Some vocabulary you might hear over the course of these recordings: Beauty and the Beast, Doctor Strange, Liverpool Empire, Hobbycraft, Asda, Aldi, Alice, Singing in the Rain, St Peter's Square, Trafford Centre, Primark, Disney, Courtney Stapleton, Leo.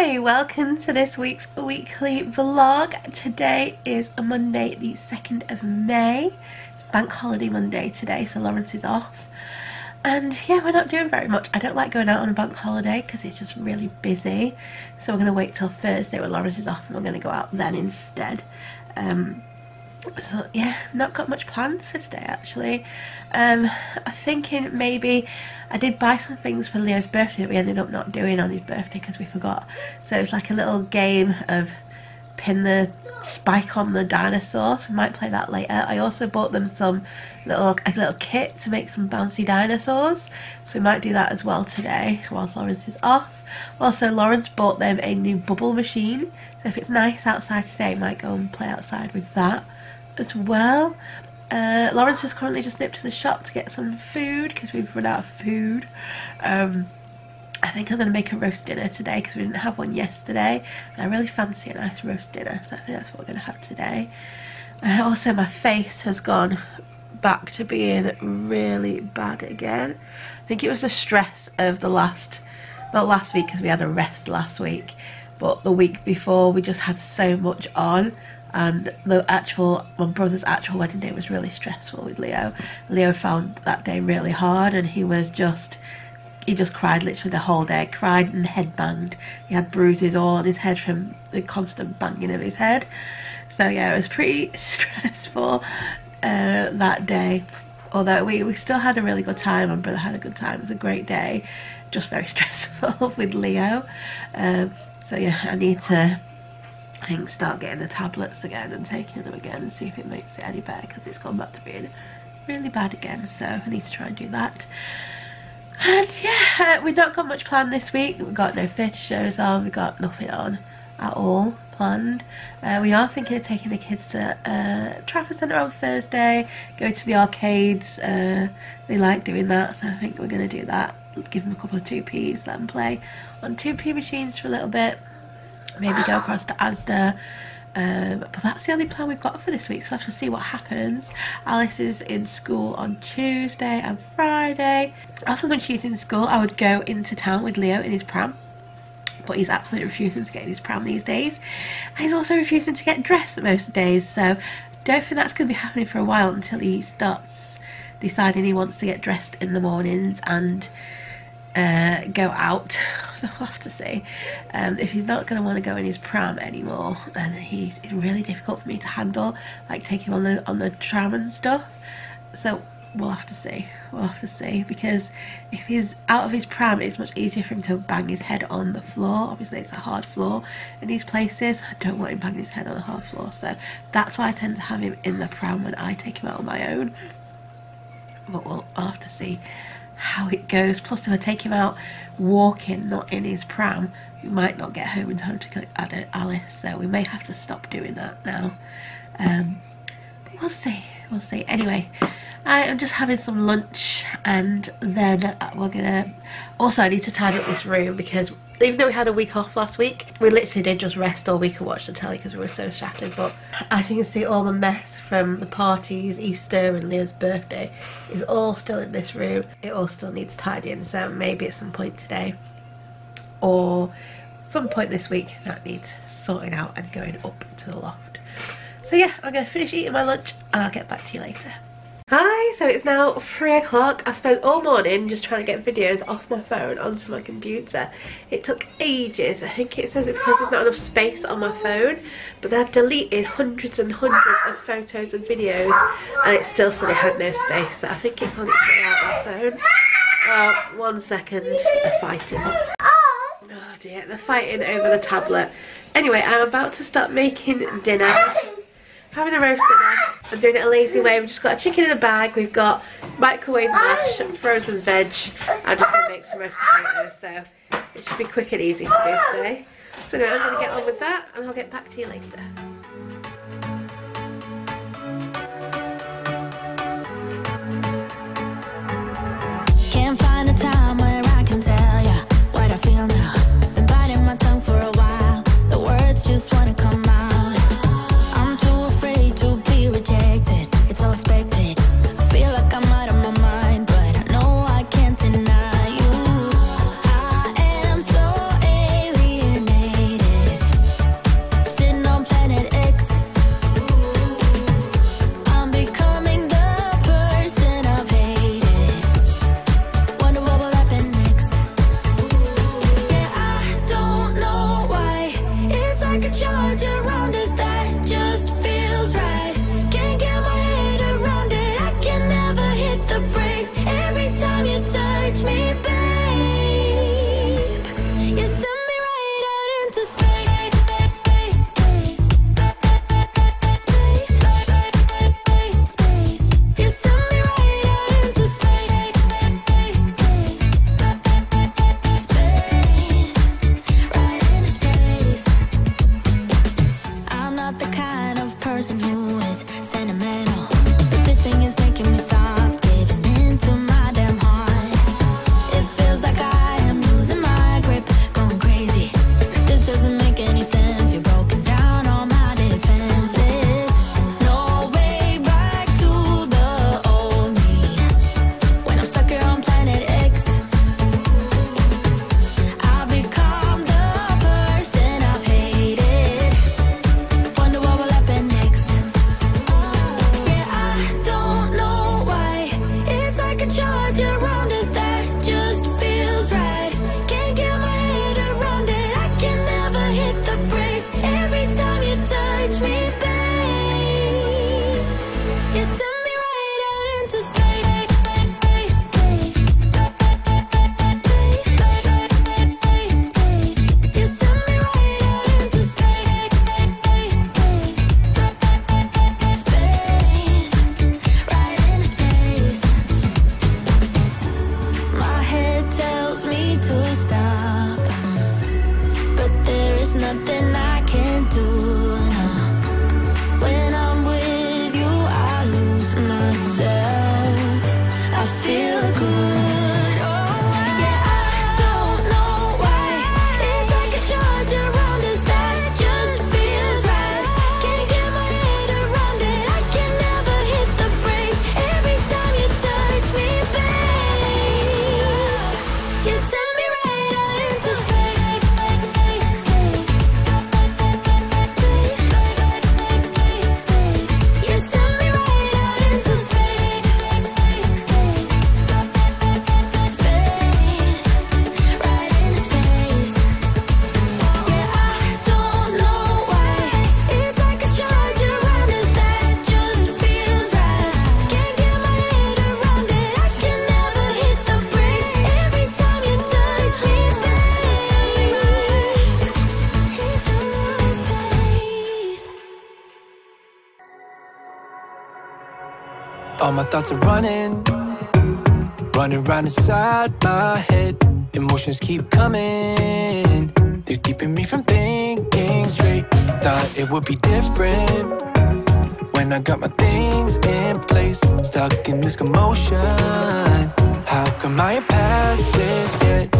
Hi, welcome to this week's weekly vlog. Today is Monday the 2nd of May. It's bank holiday Monday today, so Lawrence is off. And yeah, we're not doing very much. I don't like going out on a bank holiday because it's just really busy. So we're going to wait till Thursday when Lawrence is off and we're going to go out then instead. So yeah, not got much planned for today actually. I'm thinking maybe I did buy some things for Leo's birthday that we ended up not doing on his birthday because we forgot. So it's like a little game of pin the spike on the dinosaur. So we might play that later. I also bought them some a little kit to make some bouncy dinosaurs. So we might do that as well today whilst Lawrence is off. Also, Lawrence bought them a new bubble machine. So if it's nice outside today, we might go and play outside with that as well. Lawrence has currently just nipped to the shop to get some food because we've run out of food. I think I'm going to make a roast dinner today because we didn't have one yesterday, and I really fancy a nice roast dinner, so I think that's what we're going to have today. Also, my face has gone back to being really bad again. I think it was the stress of the not last week because we had a rest last week, but the week before we just had so much on. And my brother's actual wedding day was really stressful with Leo. Leo found that day really hard, and he just cried literally the whole day. Cried and headbanged. He had bruises all on his head from the constant banging of his head. So yeah, it was pretty stressful that day. Although we still had a really good time, and brother had a good time. It was a great day, just very stressful with Leo. So yeah, I need to start getting the tablets again and taking them again and see if it makes it any better, because it's gone back to being really bad again, so I need to try and do that. And yeah, we've not got much planned this week. We've got no theatre shows on, we've got nothing on at all planned. We are thinking of taking the kids to Trafford Centre on Thursday, go to the arcades. They like doing that, so I think we're going to do that. Give them a couple of 2Ps, let them play on 2P machines for a little bit. Maybe go across to Asda, but that's the only plan we've got for this week, so we'll have to see what happens. Alice is in school on Tuesday and Friday. Often when she's in school I would go into town with Leo in his pram, but he's absolutely refusing to get in his pram these days, and he's also refusing to get dressed most days, so don't think that's going to be happening for a while until he starts deciding he wants to get dressed in the mornings and go out. I'll have to see. If he's not going to want to go in his pram anymore, then it's really difficult for me to handle, like take him on the tram and stuff. So we'll have to see. We'll have to see, because if he's out of his pram, it's much easier for him to bang his head on the floor. Obviously, it's a hard floor in these places. I don't want him banging his head on the hard floor, so that's why I tend to have him in the pram when I take him out on my own. But we'll have to see how it goes. Plus, if I take him out walking, not in his pram, we might not get home in time to collect Alice, so we may have to stop doing that now. But we'll see, we'll see. Anyway, I am just having some lunch, and then we're gonna also, I need to tidy up this room, because even though we had a week off last week, we literally did just rest all week and watch the telly because we were so shattered. But as you can see, all the mess from the parties, Easter and Leo's birthday is all still in this room. It all still needs tidying, so maybe at some point today or some point this week that needs sorting out and going up to the loft. So yeah, I'm going to finish eating my lunch and I'll get back to you later. Hi, so it's now 3 o'clock. I spent all morning just trying to get videos off my phone onto my computer. It took ages. I think it says it because there's not enough space on my phone, but I've deleted hundreds and hundreds of photos and videos, and it still said it had no space, so I think it's on its way out my phone. Oh, 1 second, they're fighting. Oh dear, they're fighting over the tablet. Anyway, I'm about to start making dinner. Having a roast dinner. I'm doing it a lazy way. We've just got a chicken in a bag, we've got microwave mash, frozen veg. I'm just going to make some roast potatoes, so it should be quick and easy to do today. So anyway, I'm going to get on with that and I'll get back to you later. Can't find a time where I can tell ya what I feel now. Been biting my tongue for a while, the words just want to come out. I am so alienated. All my thoughts are running round inside my head. Emotions keep coming, they're keeping me from thinking straight. Thought it would be different when I got my things in place. Stuck in this commotion, how come I ain't past this yet?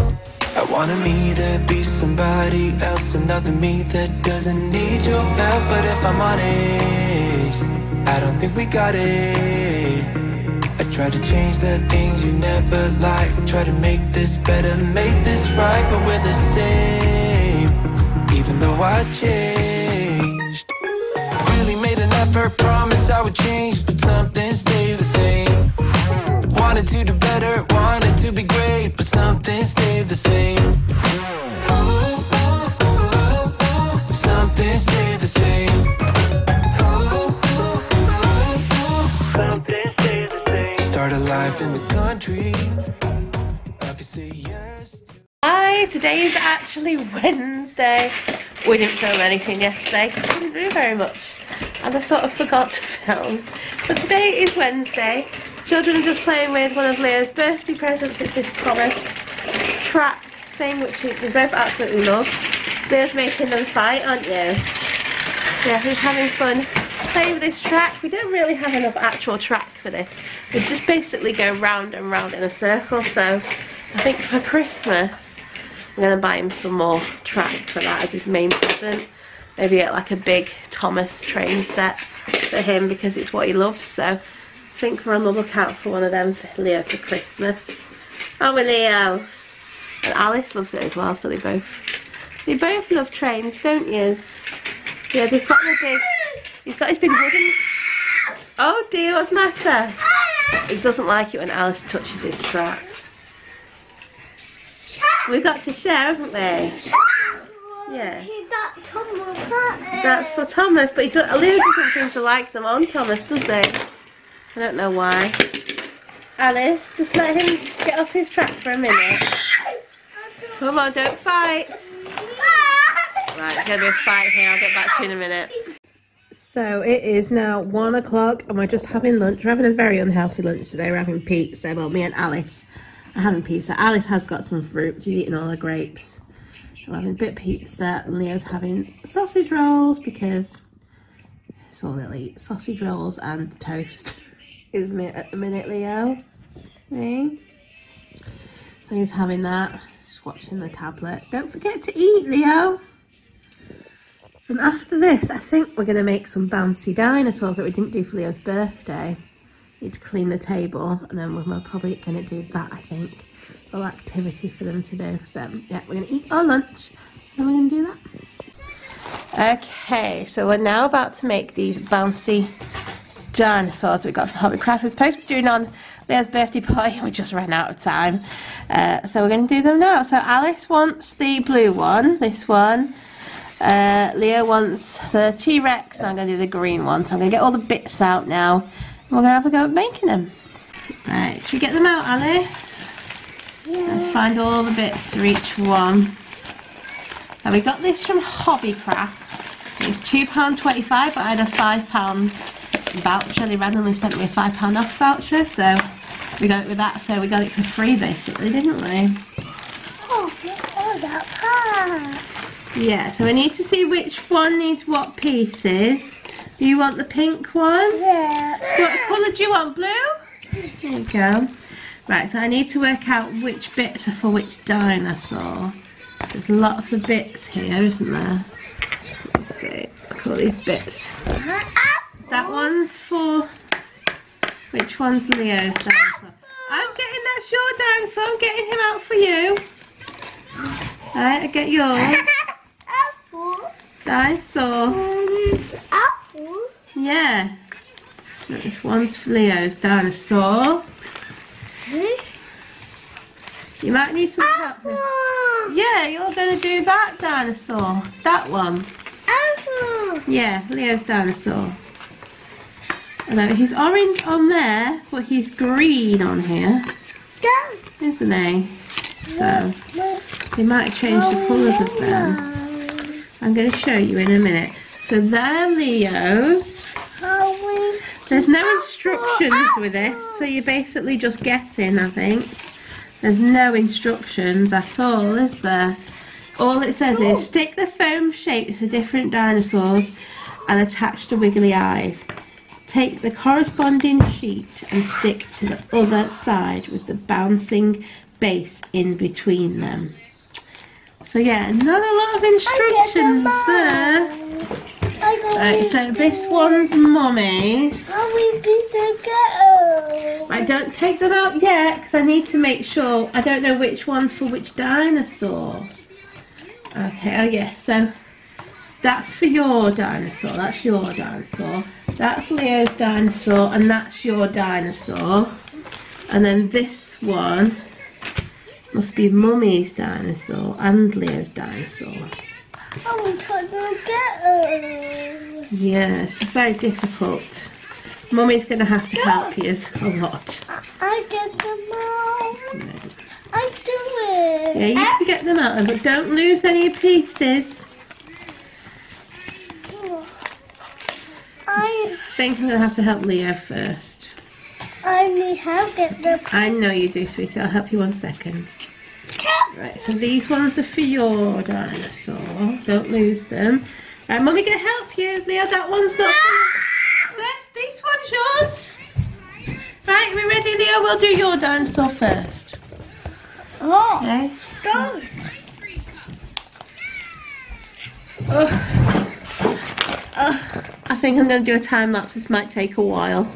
I wanna me to be somebody else, another me that doesn't need you now. But if I'm honest, I don't think we got it. I try to change the things you never liked, try to make this better, make this right. But we're the same, even though I changed. Really made an effort, promised I would change, but something stayed the same. Wanted to do better, wanted to be great, but something stayed the same. Something stayed the same. Something stayed the same. Started life in the country, I could say yes. Hi, today is actually Wednesday. We didn't film anything yesterday because we didn't do very much, and I sort of forgot to film. So today is Wednesday. Children are just playing with one of Leo's birthday presents. It's this Thomas track thing, which we both absolutely love. Leo's making them fight, aren't you? Yeah, he's having fun playing with this track. We don't really have enough actual track for this. We just basically go round and round in a circle. So I think for Christmas, I'm going to buy him some more track for that as his main present. Maybe get like a big Thomas train set for him because it's what he loves. So I think we're on the lookout for one of them for Leo for Christmas. Oh, Leo and Alice loves it as well, so they both love trains, don't you? Yeah, they've got his big wooden. Oh dear, what's the matter? He doesn't like it when Alice touches his track. We've got to share, haven't we? Yeah. That's for Thomas, but Leo doesn't seem to like them on Thomas, does he? I don't know why. Alice, just let him get off his track for a minute. Come on, don't fight. Right, there's going to be a fight here. I'll get back to you in a minute. So it is now 1 o'clock and we're just having lunch. We're having a very unhealthy lunch today. We're having pizza. Well, me and Alice are having pizza. Alice has got some fruit. She's eating all the grapes. We're having a bit of pizza and Leo's having sausage rolls because it's all he'll eat. Sausage rolls and toast. Isn't it at the minute, Leo? Hey? So he's having that, just watching the tablet. Don't forget to eat, Leo. And after this, I think we're going to make some bouncy dinosaurs that we didn't do for Leo's birthday. Need to clean the table, and then we're probably going to do that, I think. Little activity for them to do. So, yeah, we're going to eat our lunch, and we're going to do that. Okay, so we're now about to make these bouncy dinosaurs we got from Hobbycraft. We're supposed to be doing on Leo's birthday party and we just ran out of time, so we're going to do them now. So Alice wants the blue one, this one. Leo wants the T-Rex, and I'm going to do the green one. So I'm going to get all the bits out now and we're going to have a go at making them. Right, should we get them out, Alice? Yeah. Let's find all the bits for each one. Now we got this from Hobbycraft. It's £2.25, but I had a £5 voucher. They randomly sent me a £5 off voucher, so we got it with that. So we got it for free basically, didn't we? Oh, that part. Yeah, so we need to see which one needs what pieces. Do you want the pink one? Yeah. What colour do you want? Blue? There you go. Right, so I need to work out which bits are for which dinosaur. There's lots of bits here, isn't there? Let's see. Look at all these bits. That one's for... Which one's Leo's dinosaur? I'm getting... That's your dinosaur. I'm getting him out for you. Right, I get yours. Apple. Dinosaur. Apple. Yeah. So this one's for Leo's dinosaur. You might need some help. Yeah, you're going to do that dinosaur. That one. Apple. Yeah, Leo's dinosaur. Although he's orange on there, but he's green on here, isn't he? So they might change the colours of them. I'm going to show you in a minute. So they're Leo's. There's no instructions with this, so you're basically just guessing, I think. There's no instructions at all, is there? All it says is stick the foam shapes for different dinosaurs and attach the wiggly eyes. Take the corresponding sheet and stick to the other side with the bouncing base in between them. So yeah, not a lot of instructions there. Right, so this one's mummy's. I don't take them out yet because I need to make sure. I don't know which one's for which dinosaur. Okay, oh yes, so that's for your dinosaur, that's your dinosaur. That's Leo's dinosaur and that's your dinosaur. And then this one must be Mummy's dinosaur and Leo's dinosaur. Oh, we can't get it. Yeah, it's very difficult. Mummy's going to have to help you a lot. I get them all. No. I do it. Yeah, you can get them out, but don't lose any pieces. I think I'm going to have to help Leo first. I only have the... I know you do, sweetie. I'll help you 1 second. Right, so these ones are for your dinosaur. Don't lose them. Right, Mummy going to help you. Leo, that one's not... This one's yours. Right, we ready, Leo? We'll do your dinosaur first. Oh. Okay. Go. Oh. Oh. I think I'm going to do a time lapse, this might take a while.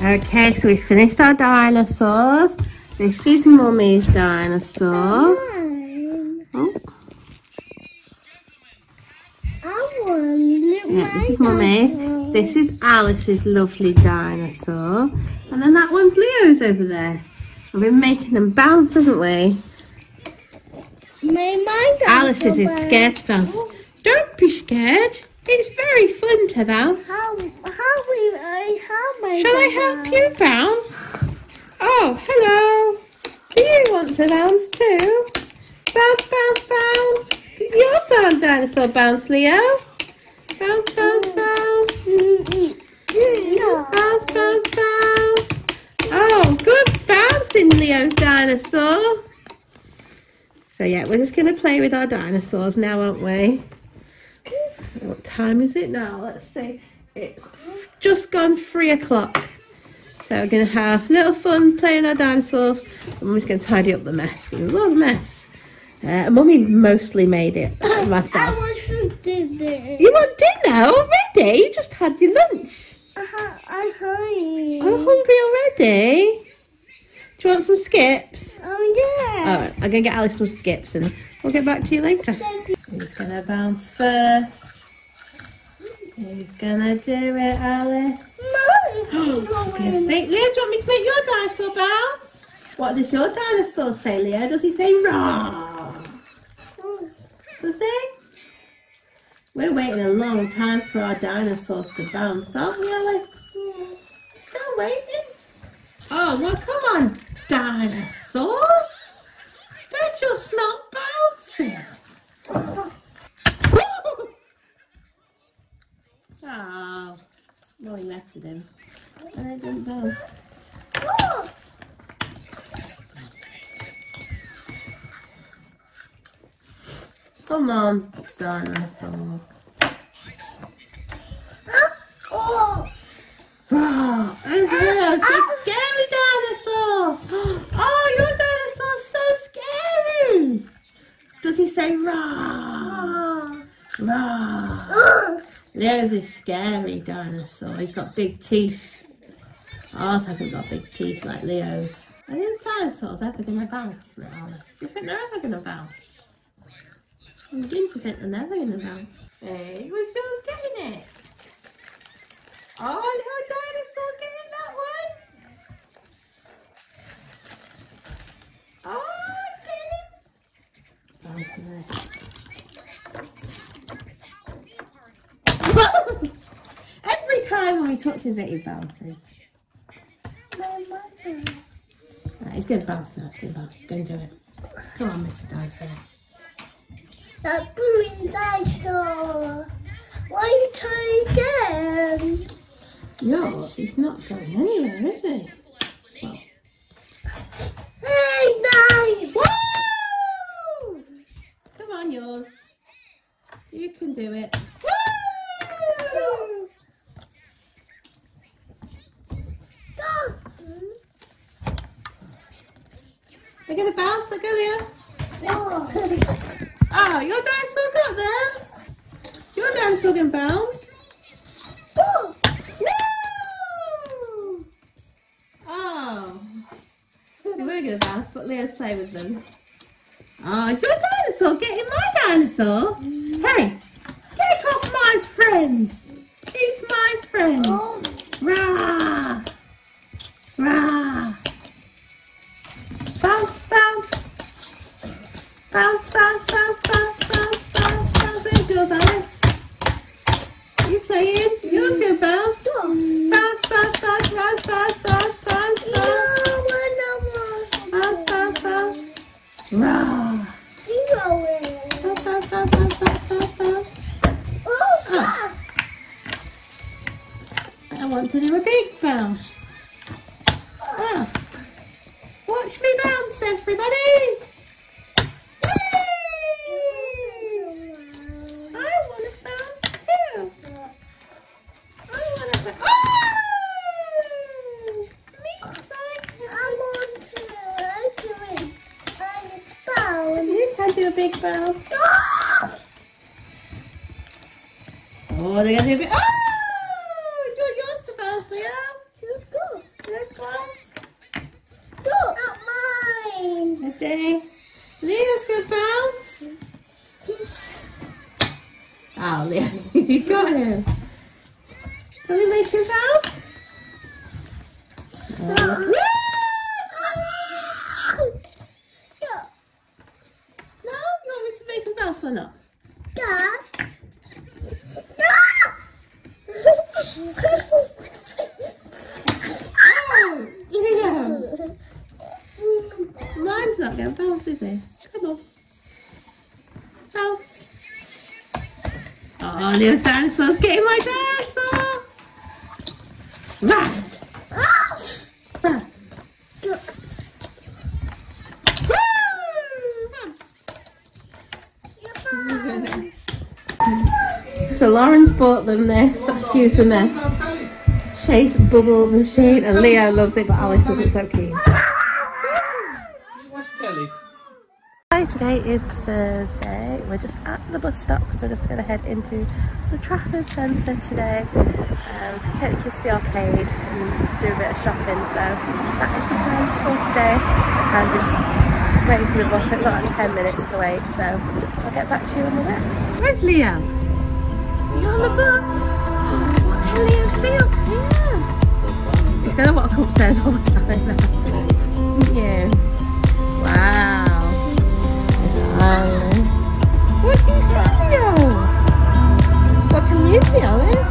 Okay, so we finished our dinosaurs. This is Mummy's dinosaur. Oh. Yeah, this is Mummy's. This is Alice's lovely dinosaur. And then that one's Leo's over there. We've been making them bounce, haven't we? Alice's is scared to bounce. Don't be scared. It's very fun to bounce. Shall I help you bounce? Oh, hello. Do you want to bounce too? Bounce, bounce, bounce. Your bounce dinosaur bounce, Leo. Bounce, bounce, bounce. Bounce, bounce, bounce. Oh, good bouncing, Leo's dinosaur. So yeah, we're just going to play with our dinosaurs now, aren't we? What time is it now? Let's see. It's just gone 3 o'clock. So we're going to have a little fun playing our dinosaurs. Mummy's going to tidy up the mess. There's a lot of mess. Mummy mostly made it myself. I want some dinner. You want dinner already? You just had your lunch. I'm hungry. I'm hungry already? Do you want some skips? Oh, yeah. Alright, I'm going to get Alice some skips and we'll get back to you later. Who's going to bounce first? Who's going to do it, Alice? Mum! Leo, do you want me to make your dinosaur bounce? What does your dinosaur say, Leo? Does he say raw? Does he? We're waiting a long time for our dinosaurs to bounce, aren't we, Alice? Still waiting? Oh, well, come on, dinosaurs. They're just not bouncing. Oh, no, he messed with him. And I didn't bounce. Come on, dinosaur. Oh. Oh, there's Leo's big scary dinosaur. Oh, your dinosaur's so scary. Does he say rah? Rah. Leo's is scary dinosaur. He's got big teeth. Ours haven't got big teeth like Leo's. Are these dinosaurs ever going to bounce, Alice? Do you think they're ever going to bounce? I'm beginning to think they're never going to bounce. Hey, we're sure getting it. Oh, little dinosaur getting that one. Oh, get it. Bouncing it. Every time when he touches it, he bounces. Right, he's going to bounce now, he's going to bounce, go and do it. Come on, Mr. Dinosaur. That blue dinosaur! Why are you trying again? Yours is not going anywhere, is it? Well. Hey, nice! Woo! Come on, yours. You can do it. Woo! They're going to bounce, they're going to Oh, your dinosaur got there. Your dinosaur can bounce. Oh. No! Oh. We're going to bounce, but Leo's play with them. Oh, it's your dinosaur getting my dinosaur. Hey, get off my friend. He's my friend. Oh. Rah! Rah! Bounce, bounce, bounce, bounce, bounce, bounce, bounce, bounce, bounce. There's your bounce. You playing? Yours go bounce. Bounce, bounce, bounce, bounce, bounce, bounce, bounce, bounce. Bounce, bounce, bounce. Rah. You go in. Bounce, bounce, bounce, bounce, bounce, bounce. Oh. I want to do a big bounce. Ah. Watch me bounce, everybody! Yay! I want to bounce too! I want to bounce. Oh! Me too! I want to bounce. You can do a big bounce. Oh, they're going to do a big bounce. Oh! Do you want yours to bounce, Leo? Let's go. Let's bounce. Go. Not mine. Okay. Leo's going to bounce. Oh, Leo. You got him. Can we make him bounce? No. No? You want me to make him bounce or not? Yeah. Oh, Leo. Mine's not going to bounce, is it? Come on. Bounce. Oh, Leo's dinosaur's getting my dinosaur. Rah! Rah! Woo! Bounce. So Lauren's bought them this. Excuse the mess. Chase bubble machine, and Leo loves it, but Alice isn't so keen. Hi, today is Thursday. We're just at the bus stop because we're just going to head into the Trafford Centre today. Take the kids to the arcade and do a bit of shopping. So that is the plan for today. I'm just waiting for the bus. We've got 10 minutes to wait, so I'll get back to you in a minute. Where's Leo? You're on the bus. What can Leo see up here? He's going to walk upstairs all the time now. Yeah. Wow. What do you see, Leo? What can you see, Alice?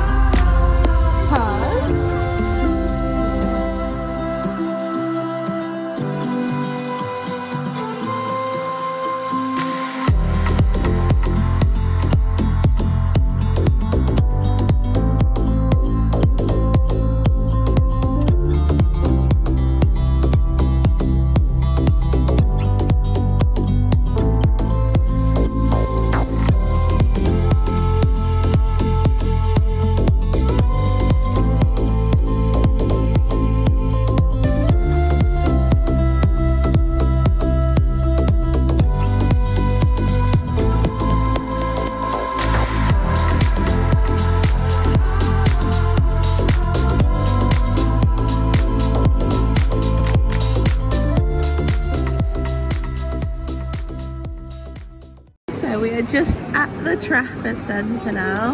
Pause. So we are just at the Trafford Centre now.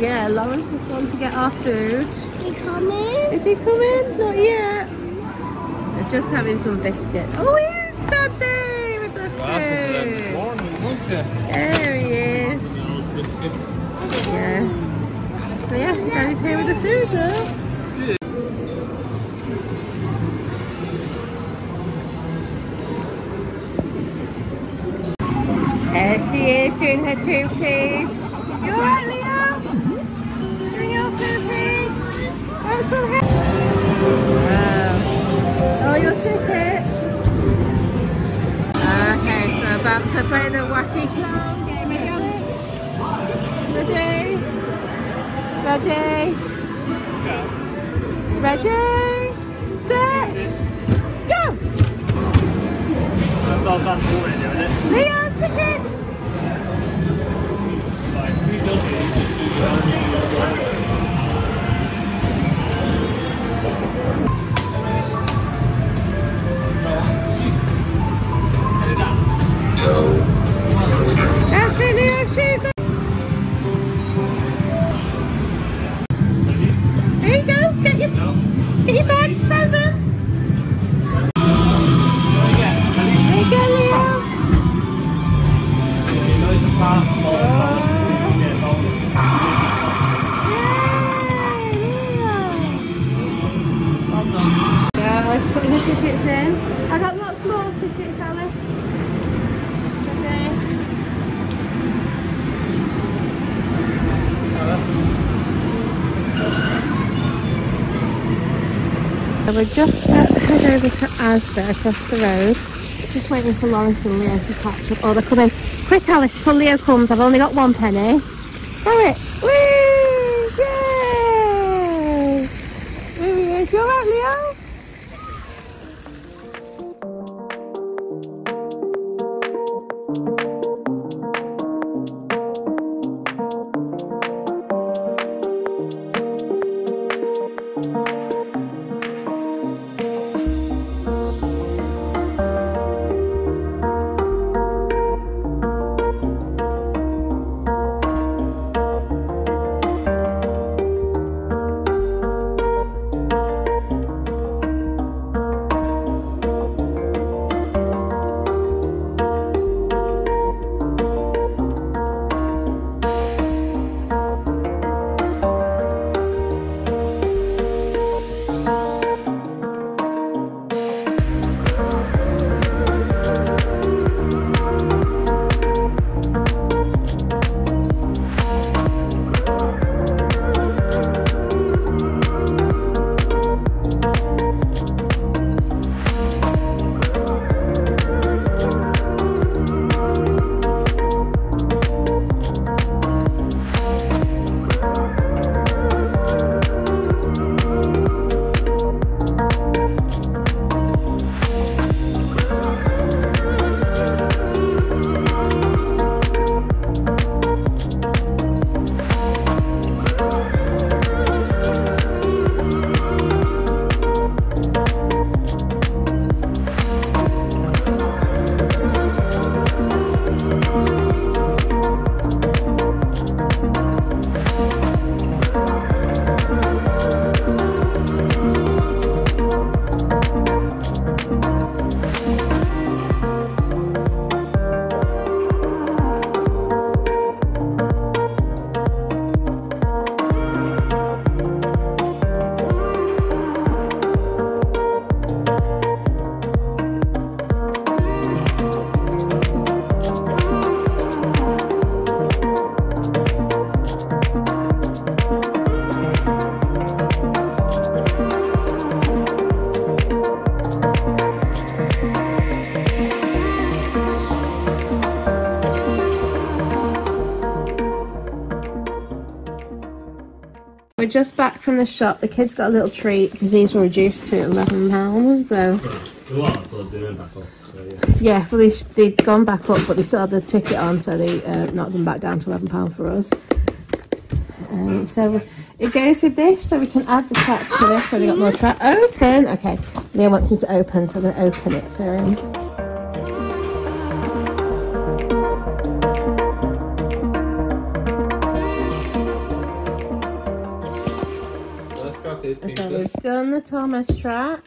Yeah, Lawrence has gone to get our food. He's coming? Is he coming? Not yet. We're just having some biscuit. Oh, here's Daddy with the food. There he is. Yeah. But yeah, Daddy's here with the food though. She is doing her two pee. You alright, Leo? Doing your two pee? Wow. Oh, your two pits. Okay, so we're about to play the wacky clown game again. Ready? Ready? Ready? Set? Go! Leo, tickets! That's it, Leo, shoot them! There you go, get your bag, stand up! There you go, Leo! Oh. Let's put the tickets in. I got lots more tickets, Alice. Okay. So we're just about to head over to Asda across the road. Just waiting for Lawrence and Leo to catch up. Oh, they're coming. Quick, Alice, before Leo comes. I've only got one penny. Throw it. Whee! Yay! There he is. You alright, Leo? We're just back from the shop. The kids got a little treat because these were reduced to £11, so yeah, well, they'd gone back up, but they still had the ticket on, so they knocked them back down to £11 for us. So it goes with this, so we can add the track to this, so they got more track. Open. Okay, Leo wants me to open, so I'm going to open it for him. is pieces. So we've done the Thomas track,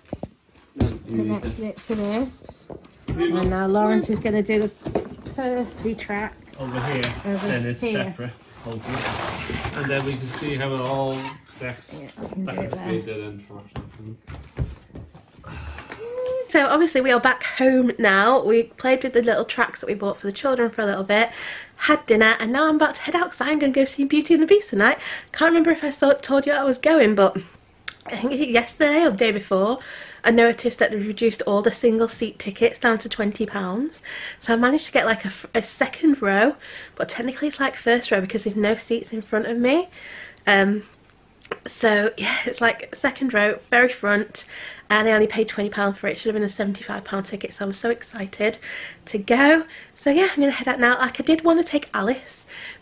connected it to this, and now Lawrence is going to do the Percy track. Over here, over then it's here. Separate, hopefully. And then we can see how it all connects. Yeah, so obviously we are back home now. We played with the little tracks that we bought for the children for a little bit, had dinner, and now I'm about to head outside. I'm going to go see Beauty and the Beast tonight. Can't remember if I told you I was going, but I think it's yesterday or the day before. I noticed that they've reduced all the single seat tickets down to £20, so I managed to get like a second row, but technically it's like first row because there's no seats in front of me. So yeah, it's like second row, very front, and I only paid £20 for it. It should have been a £75 ticket, so I'm so excited to go. So yeah, I'm gonna head out now. Like, I did want to take Alice.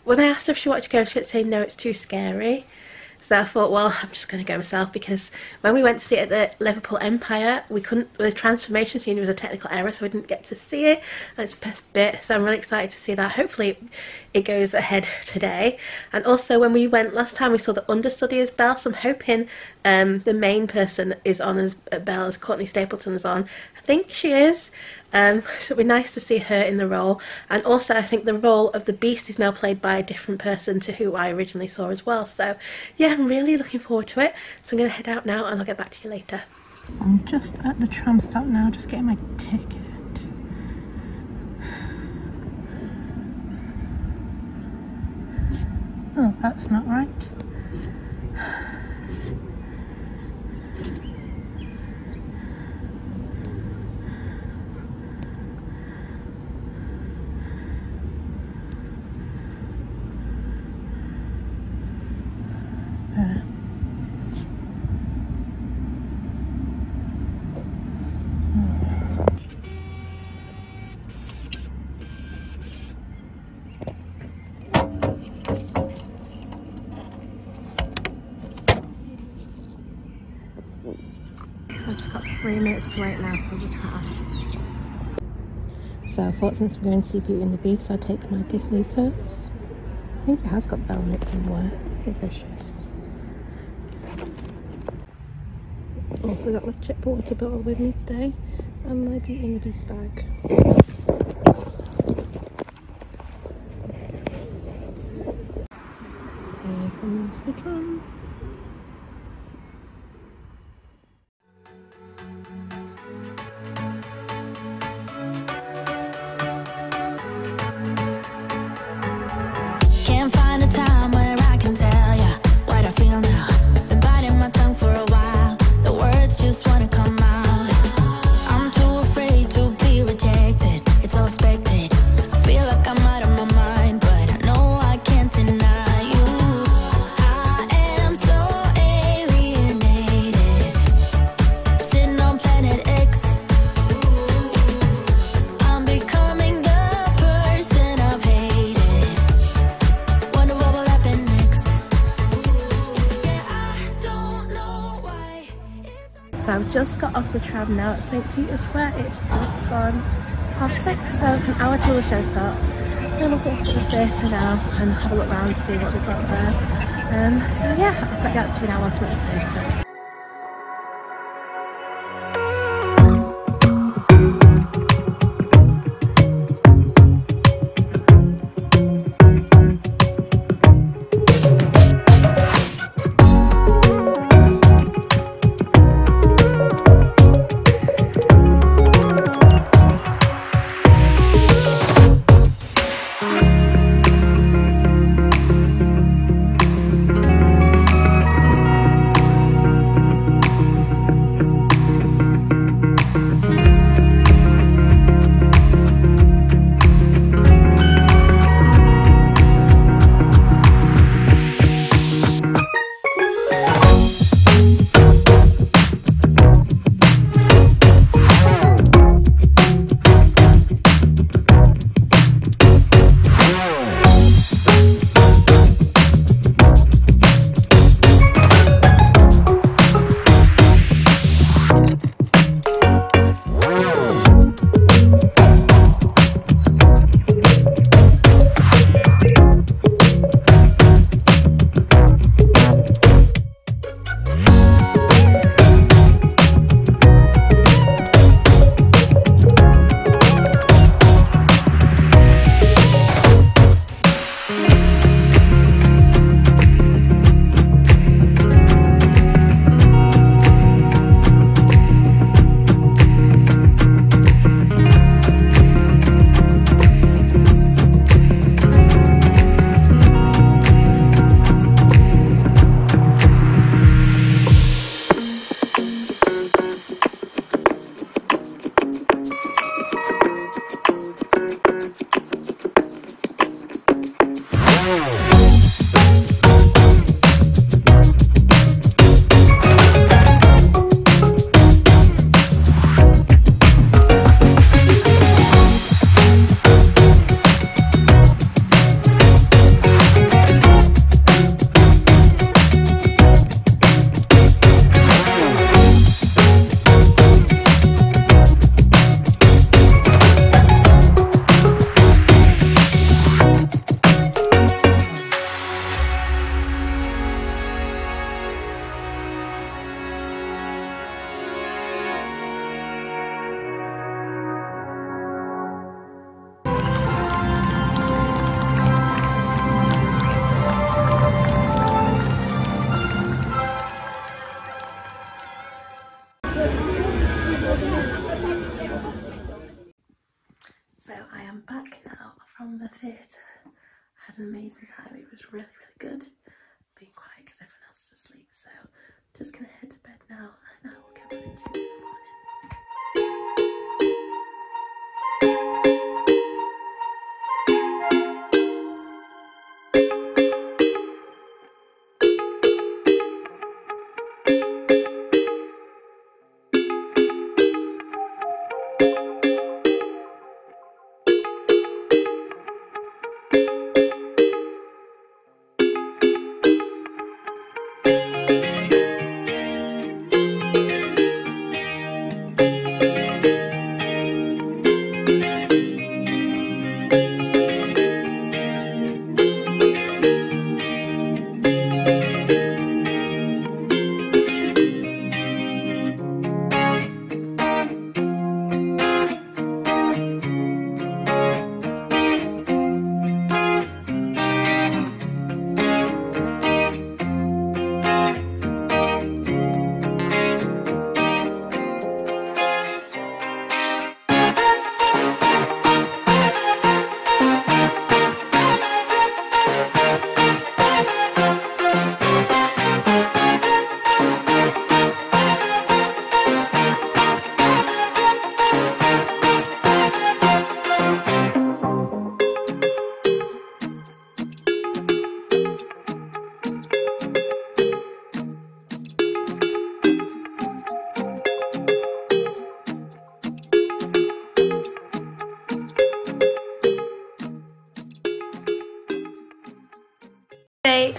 When I asked her if she wanted to go, she had to say no, it's too scary. So I thought, well, I'm just going to go myself, because when we went to see it at the Liverpool Empire, we couldn't, the transformation scene was a technical error, so we didn't get to see it, and it's the best bit, so I'm really excited to see that. Hopefully it goes ahead today. And also when we went last time, we saw the understudy as Belle, so I'm hoping the main person is on as Belle, as Courtney Stapleton is on. I think she is. So it'd be nice to see her in the role. And also I think the role of the Beast is now played by a different person to who I originally saw as well. So yeah, I'm really looking forward to it. So I'm going to head out now and I'll get back to you later. So I'm just at the tram stop now, just getting my ticket. Oh, that's not right. To wait now till we can. So I thought, since we're going to see Beauty and the Beast, I'll take my Disney purse. I think it has got Belle in it somewhere. Delicious. Also got my chip water bottle with me today and my Beauty and the Beast bag. Here comes the drum. Just got off the tram now at St Peter's Square. It's just gone 6:30, so an hour till the show starts. Then we'll go to the theatre now and have a look around to see what they've got there. So yeah, I'll get out to you now once we're at the theatre. So I am back now from the theatre. I had an amazing time. It was really, really good being quiet because everyone else is asleep. So I'm just going to head to bed now and I will get back to you in the morning.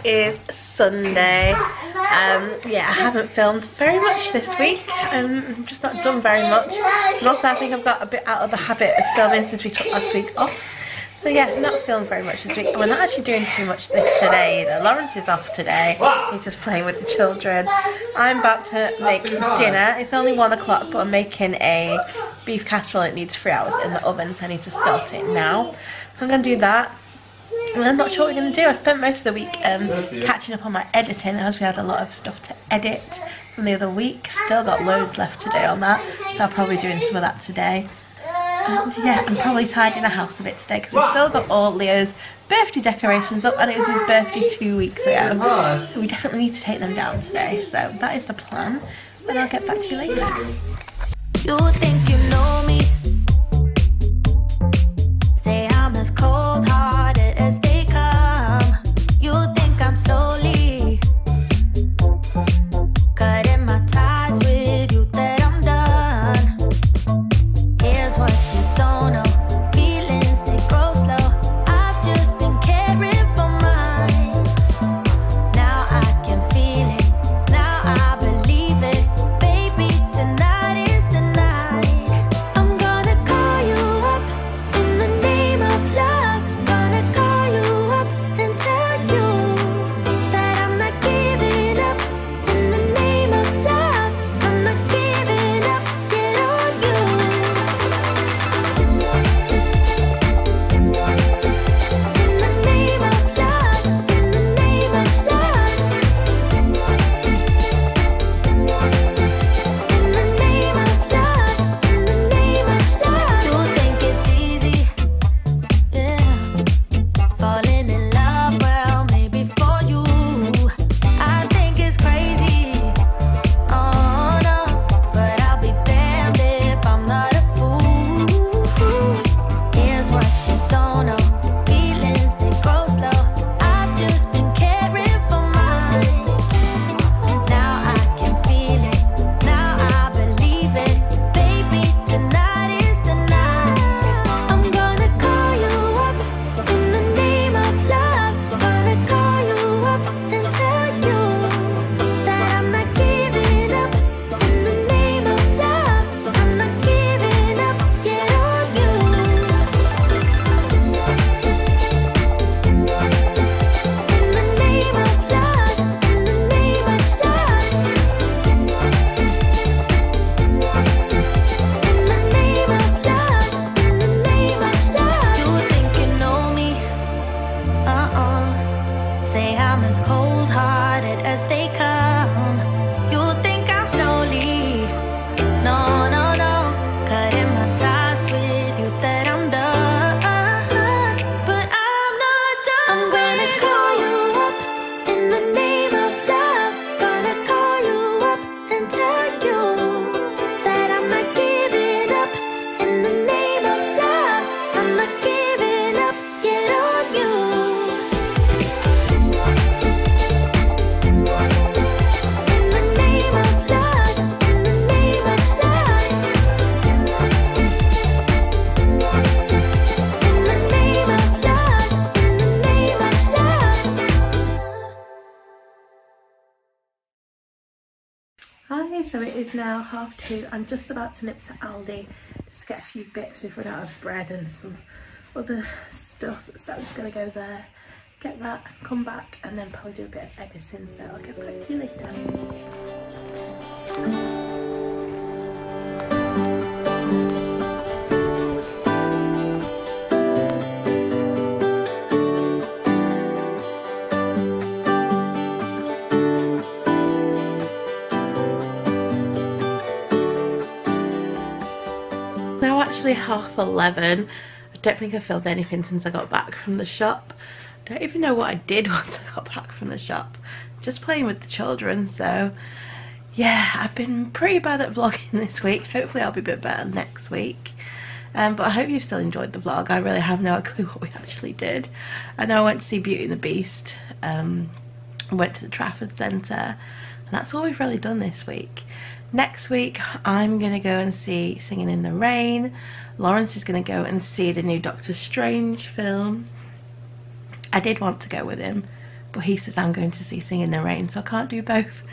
Is Sunday. Yeah, I haven't filmed very much this week. I've just not done very much, and also I think I've got a bit out of the habit of filming since we took last week off. So yeah, not filmed very much this week, and we're not actually doing too much this today either. Lawrence is off today, he's just playing with the children. I'm about to make dinner. It's only 1 o'clock, but I'm making a beef casserole. It needs 3 hours in the oven, so I need to start it now. I'm going to do that. And I'm not sure what we're going to do. I spent most of the week catching up on my editing, as we had a lot of stuff to edit from the other week. Still got loads left to do on that, so I'll probably be doing some of that today. And yeah, I'm probably tidying the house a bit today because we've still got all Leo's birthday decorations up, and it was his birthday 2 weeks ago. So we definitely need to take them down today. So that is the plan, and I'll get back to you later. You think you know me? Say I'm as cold-hearted as they come. You think I'm slowly cutting my ties with you, that I'm done. Here's what you don't know. Feelings, they grow slow. I've just been caring for mine. Now I can feel it. Now I believe it. Baby, tonight is the night. I'm Okay, so it is now 2:30. I'm just about to nip to Aldi just to get a few bits. We've run out of bread and some other stuff, so I'm just going to go there, get that, come back, and then probably do a bit of editing, so I'll get back to you later. Actually 11:30. I don't think I filmed anything since I got back from the shop. I don't even know what I did once I got back from the shop. Just playing with the children, so yeah, I've been pretty bad at vlogging this week. Hopefully I'll be a bit better next week. But I hope you've still enjoyed the vlog. I really have no clue what we actually did. I know I went to see Beauty and the Beast, went to the Trafford Centre, and that's all we've really done this week. Next week, I'm going to go and see Singing in the Rain. Lawrence is going to go and see the new Doctor Strange film. I did want to go with him, but he says I'm going to see Singing in the Rain, so I can't do both.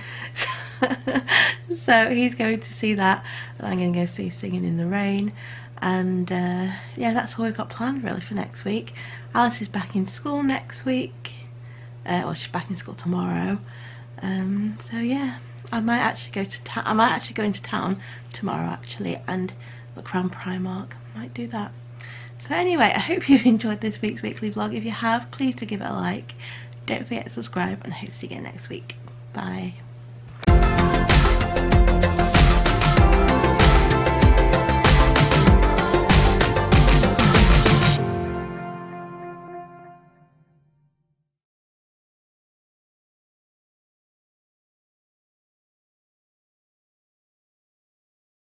So he's going to see that, and I'm going to go see Singing in the Rain. And yeah, that's all we've got planned really for next week. Alice is back in school next week. Well, she's back in school tomorrow. So yeah. I might actually go into town tomorrow actually and look around Primark. I might do that. So anyway, I hope you've enjoyed this week's weekly vlog. If you have, please do give it a like. Don't forget to subscribe, and I hope to see you again next week. Bye.